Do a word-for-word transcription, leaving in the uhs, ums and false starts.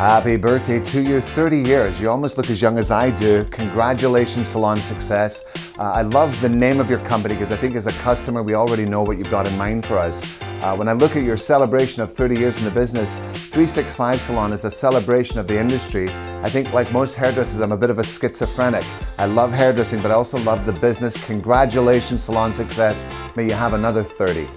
Happy birthday to you, thirty years. You almost look as young as I do. Congratulations, Salon Success. Uh, I love the name of your company because I think as a customer, we already know what you've got in mind for us. Uh, when I look at your celebration of thirty years in the business, three sixty-five Salon is a celebration of the industry. I think like most hairdressers, I'm a bit of a schizophrenic. I love hairdressing, but I also love the business. Congratulations, Salon Success. May you have another thirty.